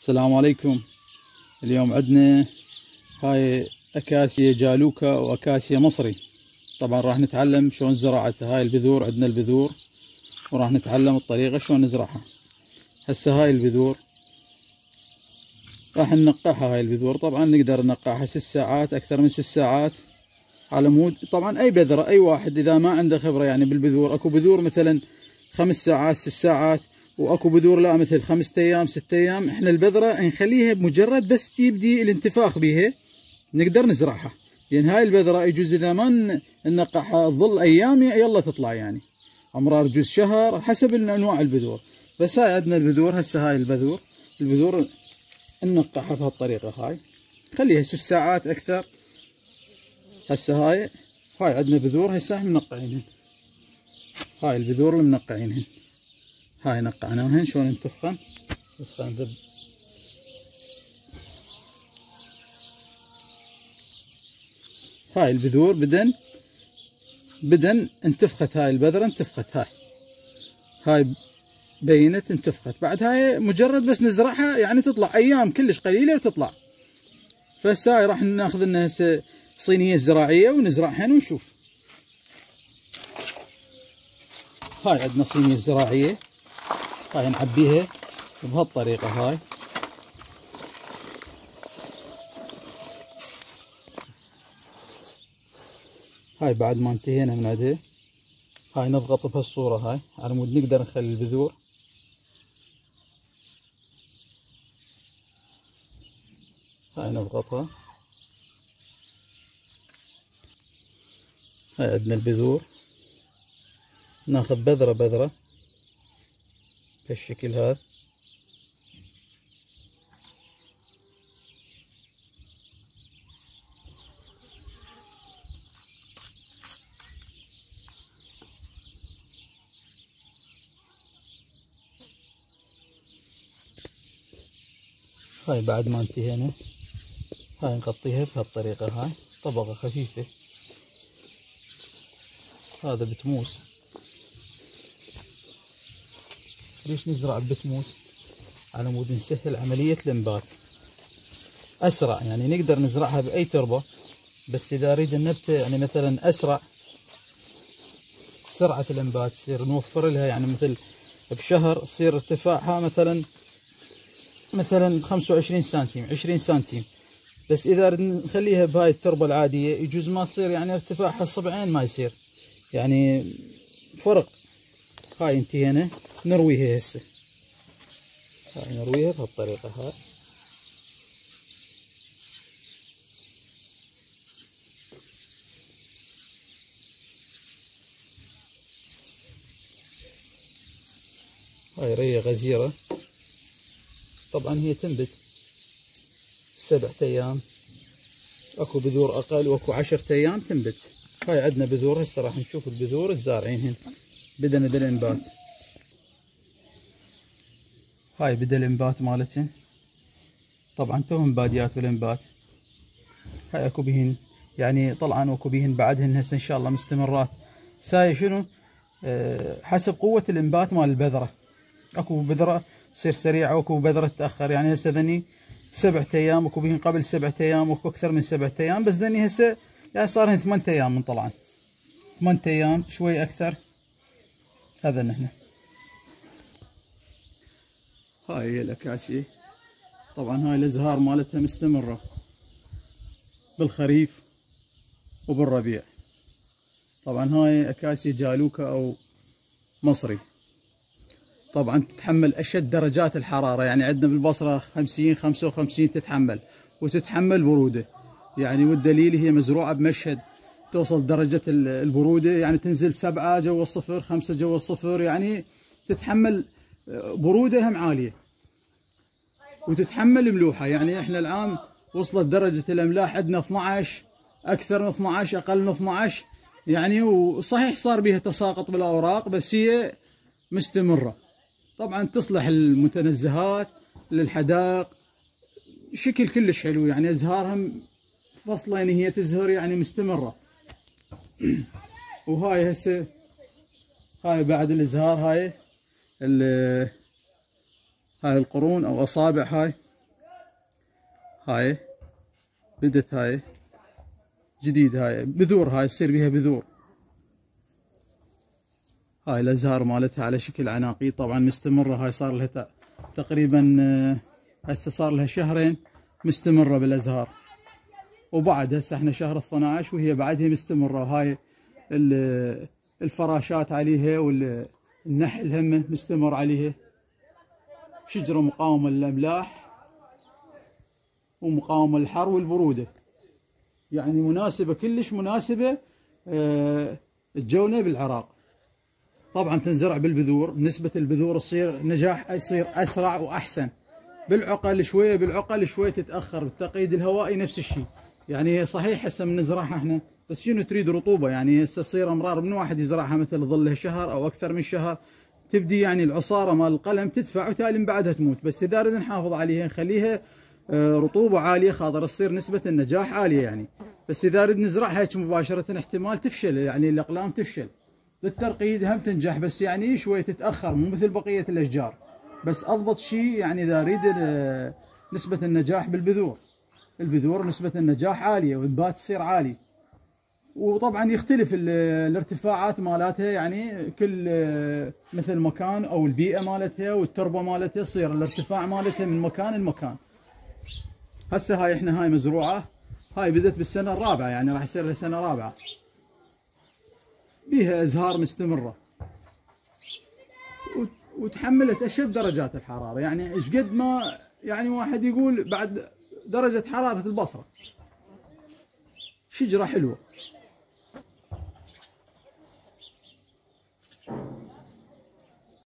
السلام عليكم. اليوم عندنا هاي اكاسيا جالوكا واكاسيا مصري. طبعا راح نتعلم شلون زراعتها. هاي البذور، عندنا البذور وراح نتعلم الطريقه شلون نزرعها. هسه هاي البذور راح ننقعها. هاي البذور طبعا نقدر ننقعها 6 ساعات، اكثر من 6 ساعات على مود. طبعا اي بذره، اي واحد اذا ما عنده خبره يعني بالبذور، اكو بذور مثلا 5 ساعات 6 ساعات، واكو بذور لا مثل 5 ايام 6 ايام. احنا البذره نخليها بمجرد بس تبدي الانتفاخ بيها نقدر نزرعها، لان هاي البذره يجوز اذا ما ننقعها تظل ايام يلا تطلع، يعني امرار يجوز شهر حسب انواع البذور. بس هاي عندنا البذور. هسه هاي البذور ننقعها بهالطريقه. هاي خليها 6 ساعات اكثر. هسه هاي عندنا بذور هسه منقعينهن. هاي البذور اللي منقعينهن، هاي نقعناهن شلون انتفخن. بس خلينا نذب. هاي البذور بدن انتفخت. هاي البذرة انتفخت. هاي بينت انتفخت. بعد هاي مجرد بس نزرعها يعني تطلع ايام كلش قليلة وتطلع. فهسه هاي راح ناخذ لنا هسه صينية زراعية ونزرعهن ونشوف. هاي عندنا صينية زراعية. هاي نعبيها بهالطريقة. هاي هاي بعد ما انتهينا من عندها هاي نضغط بهالصورة هاي على مود نقدر نخلي البذور. هاي نضغطها. هاي عندنا البذور. ناخذ بذرة بهالشكل هذا. هاي بعد ما انتهينا هاي نغطيها بهالطريقة. هاي طبقة خفيفة. هذا بتموس. ليش نزرع البتموس؟ على مود نسهل عملية الانبات اسرع، يعني نقدر نزرعها باي تربة. بس اذا اريد النبتة يعني مثلا اسرع سرعة الانبات تصير نوفر لها، يعني مثل بشهر تصير ارتفاعها مثلا 25 سنتيم 20 سنتيم. بس اذا نخليها بهاي التربه العاديه يجوز ما تصير، يعني ارتفاعها 7 ما يصير، يعني فرق. هاي انتهينا نرويها هسه. هاي نرويها بهالطريقه. هاي هاي ريه غزيره. طبعا هي تنبت 7 ايام، اكو بذور اقل واكو 10 ايام تنبت. هاي عندنا بذور. هسه راح نشوف البذور الزارعينهن. بدنا بالانبات. هاي بدا الانبات مالتهن. طبعا توهن باديات بالانبات. هاي اكو بهن يعني طلعن واكو بهن بعدهن هسه ان شاء الله مستمرات. ساي شنو؟ حسب قوة الانبات مال البذرة. اكو بذرة تصير سريعة واكو بذرة تأخر. يعني هسه ذني 7 ايام واكو بهن قبل 7 ايام واكو اكثر من 7 ايام. بس ذني هسه يعني صارهن 8 ايام من طلعن. 8 ايام شوي اكثر. هذا نحن. هاي هي الاكاسيا. طبعا هاي الازهار مالتها مستمرة بالخريف وبالربيع. طبعا هاي اكاسيا جالوكا او مصري. طبعا تتحمل اشد درجات الحراره، يعني عندنا بالبصره 50 55 تتحمل، وتتحمل بروده. يعني والدليل هي مزروعه بمشهد توصل درجه البروده، يعني تنزل 7 جوا الصفر 5 جوا الصفر، يعني تتحمل بروده هم عاليه وتتحمل ملوحه. يعني احنا العام وصلت درجه الاملاح عندنا 12، اكثر من 12، اقل من 12 يعني. وصحيح صار بها تساقط بالاوراق بس هي مستمره. طبعا تصلح المتنزهات للحدائق. شكل كلش حلو، يعني ازهارهم فصلين هي تزهر يعني مستمره. وهاي هسه هاي بعد الازهار هاي القرون او اصابع. هاي هاي بدت، هاي جديد، هاي بذور، هاي تصير بيها بذور. هاي الازهار مالتها على شكل عناقيد طبعا مستمره. هاي صار لها تقريبا هسه صار لها شهرين مستمره بالازهار، وبعد هسه احنا شهر 12 وهي بعدها مستمره. وهاي الفراشات عليها والنحل همه مستمر عليها. شجره مقاومه للاملاح ومقاومه للحر والبروده، يعني مناسبه كلش مناسبه تجونا بالعراق. طبعا تنزرع بالبذور، نسبه البذور تصير نجاح يصير اسرع واحسن. بالعقل شويه بالعقل شويه تتاخر، بالتقييد الهوائي نفس الشيء. يعني صحيح هسه بنزرعها احنا، بس شنو تريد رطوبه، يعني هسه تصير امرار من واحد يزرعها مثل ظلها شهر او اكثر من شهر، تبدي يعني العصاره مال القلم تدفع وتالي من بعدها تموت. بس اذا ردنا نحافظ عليها نخليها رطوبه عاليه خاطر تصير نسبه النجاح عاليه يعني. بس اذا ردنا نزرعها هيك مباشره احتمال تفشل، يعني الاقلام تفشل. بالترقيد هم تنجح بس يعني شويه تتاخر مو مثل بقيه الاشجار. بس اضبط شيء يعني اذا اريد نسبه النجاح بالبذور، البذور نسبه النجاح عاليه والنبات تصير عالي. وطبعا يختلف الارتفاعات مالتها، يعني كل مثل مكان او البيئه مالتها والتربه مالتها يصير الارتفاع مالتها من مكان لمكان. هسه هاي احنا هاي مزروعه، هاي بدت بالسنه الرابعه، يعني راح يصير لها سنه رابعه بيها ازهار مستمره. وتحملت اشد درجات الحراره، يعني ايش قد ما يعني واحد يقول بعد درجه حراره البصره. شجره حلوه.